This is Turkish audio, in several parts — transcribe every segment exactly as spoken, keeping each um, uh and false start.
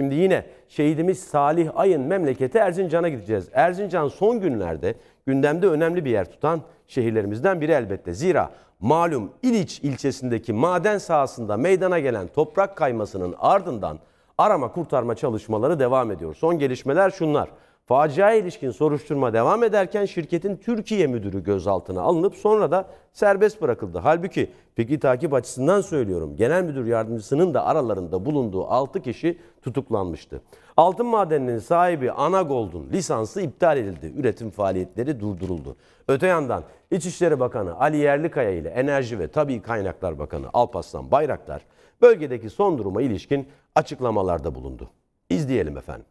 Şimdi yine şehidimiz Salih Ay'ın memleketi Erzincan'a gideceğiz. Erzincan son günlerde gündemde önemli bir yer tutan şehirlerimizden biri elbette. Zira malum İliç ilçesindeki maden sahasında meydana gelen toprak kaymasının ardından arama kurtarma çalışmaları devam ediyor. Son gelişmeler şunlar. Faciaya ilişkin soruşturma devam ederken şirketin Türkiye müdürü gözaltına alınıp sonra da serbest bırakıldı. Halbuki fikri takip açısından söylüyorum, genel müdür yardımcısının da aralarında bulunduğu altı kişi tutuklanmıştı. Altın madeninin sahibi Anagold'un lisansı iptal edildi. Üretim faaliyetleri durduruldu. Öte yandan İçişleri Bakanı Ali Yerlikaya ile Enerji ve Tabii Kaynaklar Bakanı Alparslan Bayraktar bölgedeki son duruma ilişkin açıklamalarda bulundu. İzleyelim efendim.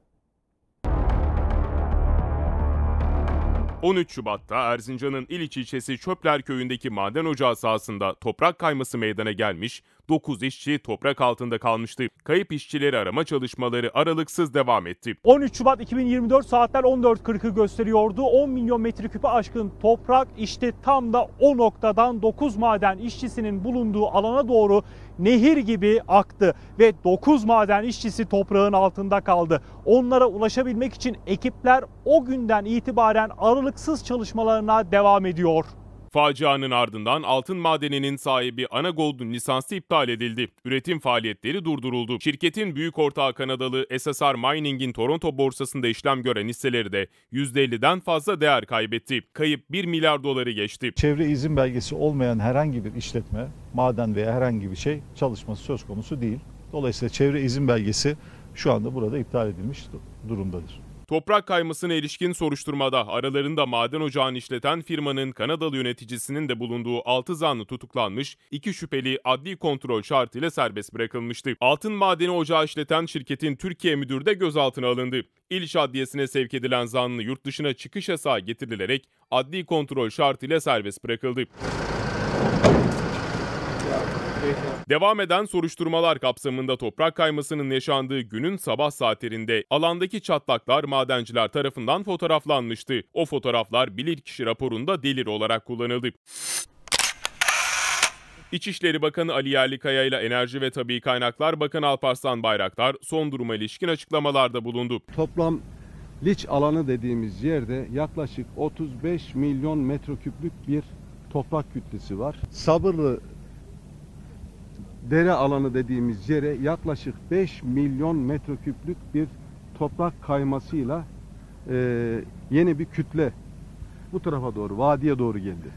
on üç Şubat'ta Erzincan'ın İliç ilçesi Çöpler Köyü'ndeki maden ocağı sahasında toprak kayması meydana gelmiş, dokuz işçi toprak altında kalmıştı. Kayıp işçileri arama çalışmaları aralıksız devam etti. on üç Şubat iki bin yirmi dört saatler on dört kırkı gösteriyordu. on milyon metreküp'e aşkın toprak işte tam da o noktadan dokuz maden işçisinin bulunduğu alana doğru nehir gibi aktı ve dokuz maden işçisi toprağın altında kaldı. Onlara ulaşabilmek için ekipler o günden itibaren aralıksız çalışmalarına devam ediyor. Facianın ardından altın madeninin sahibi Anagold'un lisansı iptal edildi. Üretim faaliyetleri durduruldu. Şirketin büyük ortağı Kanadalı S S R Mining'in Toronto borsasında işlem gören hisseleri de yüzde elliden fazla değer kaybetti. Kayıp bir milyar doları geçti. Çevre izin belgesi olmayan herhangi bir işletme, maden veya herhangi bir şey çalışması söz konusu değil. Dolayısıyla çevre izin belgesi şu anda burada iptal edilmiş durumdadır. Toprak kaymasına ilişkin soruşturmada aralarında maden ocağını işleten firmanın Kanadalı yöneticisinin de bulunduğu altı zanlı tutuklanmış, iki şüpheli adli kontrol şartıyla serbest bırakılmıştı. Altın madeni ocağı işleten şirketin Türkiye müdürü de gözaltına alındı. İliç Adliyesi'ne sevk edilen zanlı yurt dışına çıkış yasağı getirilerek adli kontrol şartıyla serbest bırakıldı. Devam eden soruşturmalar kapsamında toprak kaymasının yaşandığı günün sabah saatlerinde alandaki çatlaklar madenciler tarafından fotoğraflanmıştı. O fotoğraflar bilirkişi raporunda delil olarak kullanıldı. İçişleri Bakanı Ali Yerlikaya ile Enerji ve Tabii Kaynaklar Bakanı Alparslan Bayraktar son duruma ilişkin açıklamalarda bulundu. Toplam liç alanı dediğimiz yerde yaklaşık otuz beş milyon metreküplük bir toprak kütlesi var. Sabırlı dere alanı dediğimiz yere yaklaşık beş milyon metreküplük bir toprak kaymasıyla e, yeni bir kütle bu tarafa doğru, vadiye doğru geldi.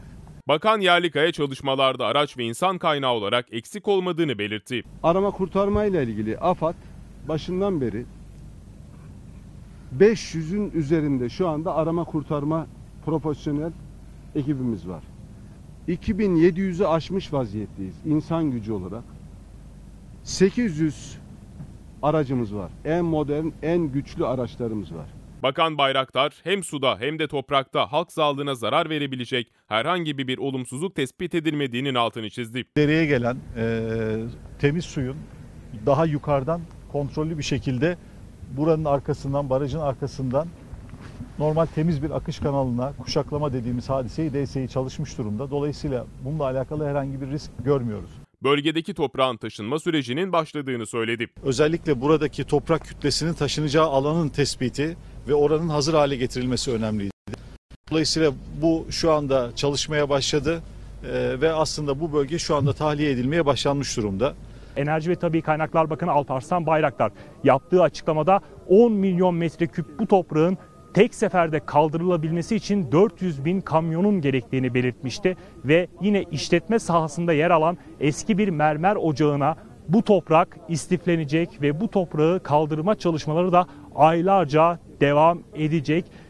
Bakan Yerlikaya çalışmalarda araç ve insan kaynağı olarak eksik olmadığını belirtti. Arama kurtarmayla ilgili AFAD başından beri beş yüzün üzerinde şu anda arama kurtarma profesyonel ekibimiz var. iki bin yedi yüzü aşmış vaziyetteyiz insan gücü olarak. sekiz yüz aracımız var. En modern, en güçlü araçlarımız var. Bakan Bayraktar hem suda hem de toprakta halk sağlığına zarar verebilecek herhangi bir olumsuzluk tespit edilmediğinin altını çizdi. Dereye gelen e, temiz suyun daha yukarıdan kontrollü bir şekilde buranın arkasından, barajın arkasından normal temiz bir akış kanalına kuşaklama dediğimiz hadiseyi D S I çalışmış durumda. Dolayısıyla bununla alakalı herhangi bir risk görmüyoruz. Bölgedeki toprağın taşınma sürecinin başladığını söyledi. Özellikle buradaki toprak kütlesinin taşınacağı alanın tespiti ve oranın hazır hale getirilmesi önemliydi. Dolayısıyla bu şu anda çalışmaya başladı ve aslında bu bölge şu anda tahliye edilmeye başlanmış durumda. Enerji ve Tabii Kaynaklar Bakanı Alparslan Bayraktar yaptığı açıklamada on milyon metreküp bu toprağın tek seferde kaldırılabilmesi için dört yüz bin kamyonun gerektiğini belirtmişti ve yine işletme sahasında yer alan eski bir mermer ocağına bu toprak istiflenecek ve bu toprağı kaldırma çalışmaları da aylarca devam edecek.